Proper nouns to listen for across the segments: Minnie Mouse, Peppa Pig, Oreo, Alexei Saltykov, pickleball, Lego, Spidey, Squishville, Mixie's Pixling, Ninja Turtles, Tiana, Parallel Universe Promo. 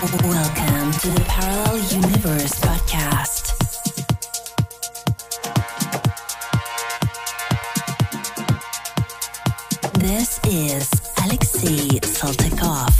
Welcome to the Parallel Universe Podcast. This is Alexei Saltykov.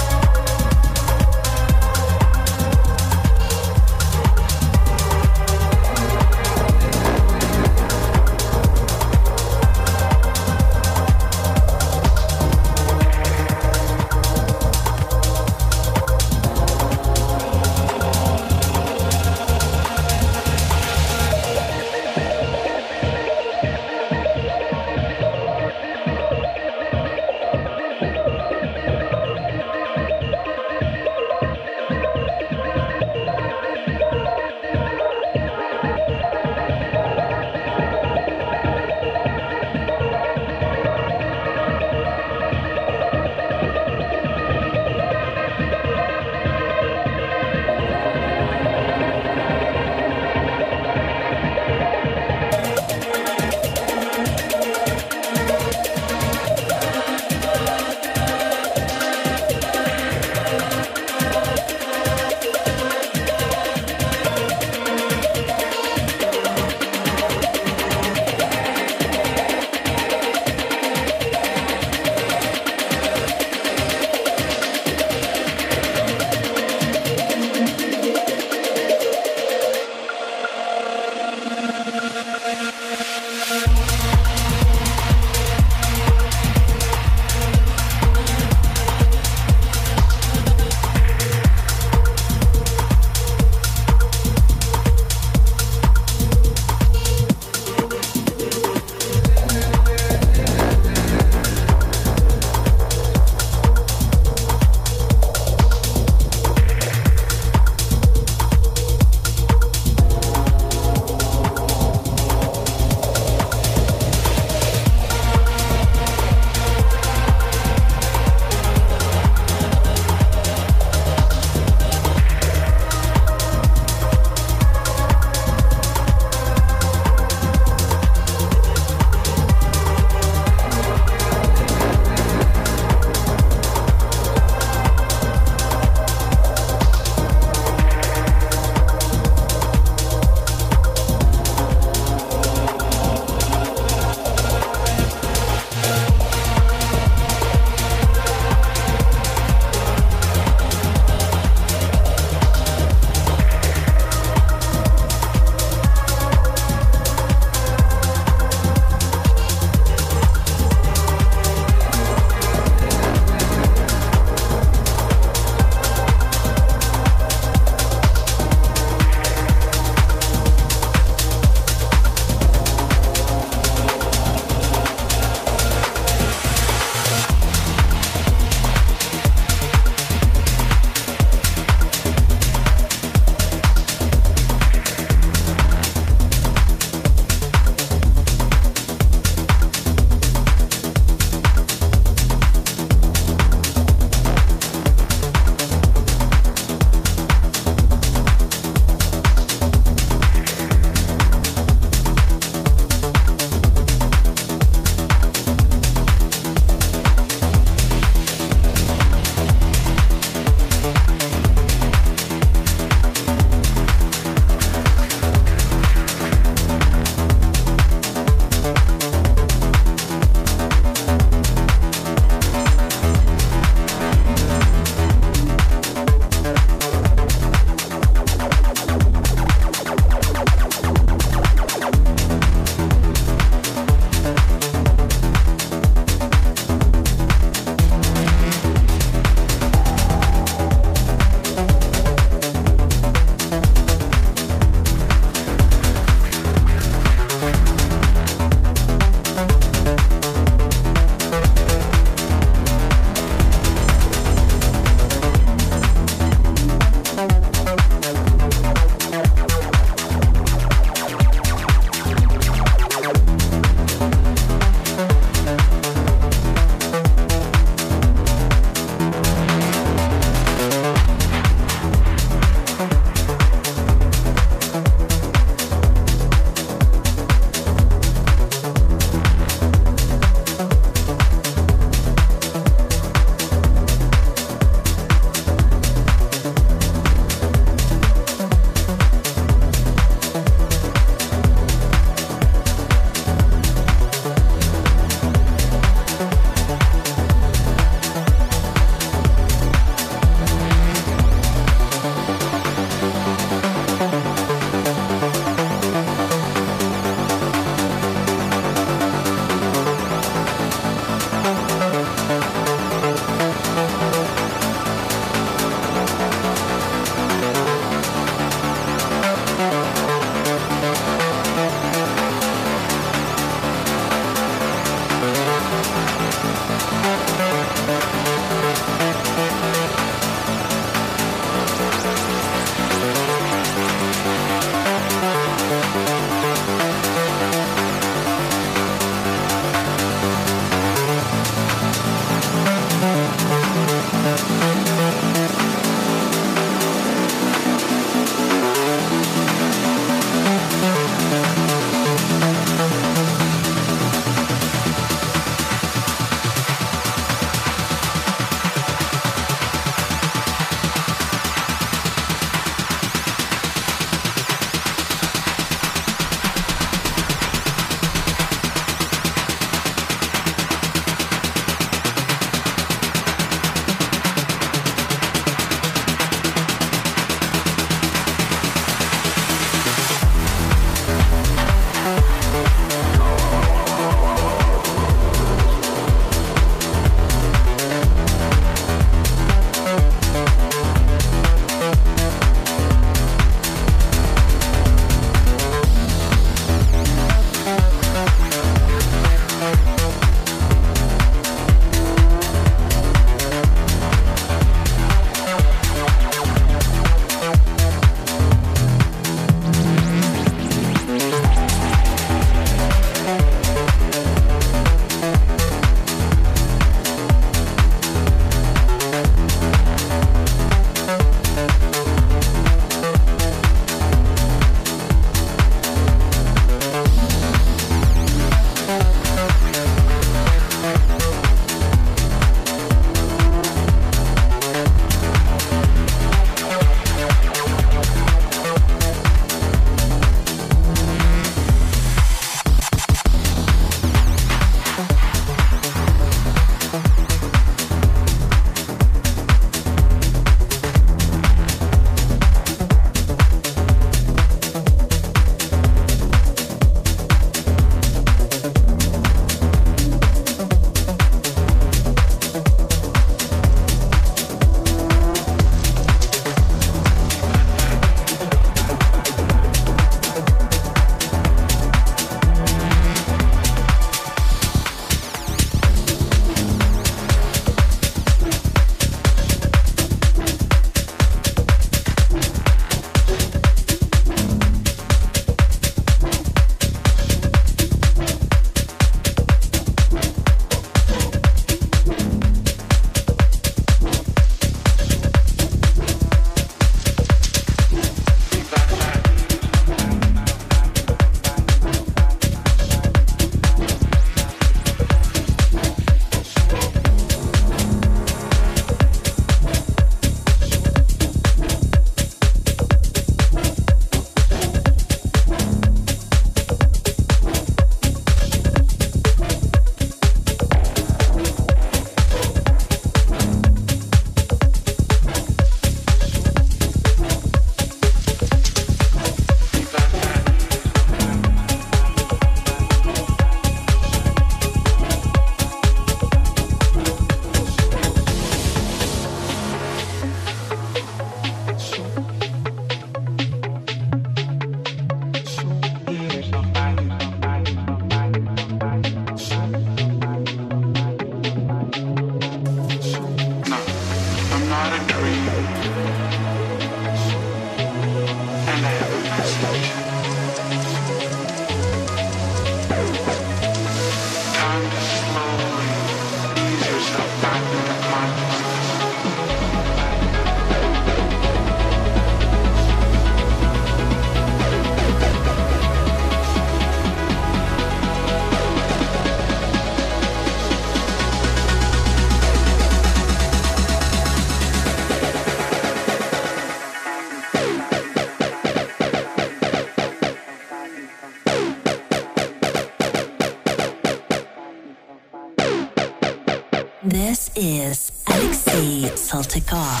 This is Alexei Saltykov.